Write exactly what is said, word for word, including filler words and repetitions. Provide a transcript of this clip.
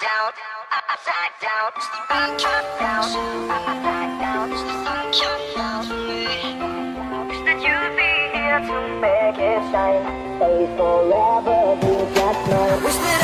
Down, upside down, it's the upside down, upside down, it's the upside down for me. Wish that you'd be here to make it shine, stay forever, you just know.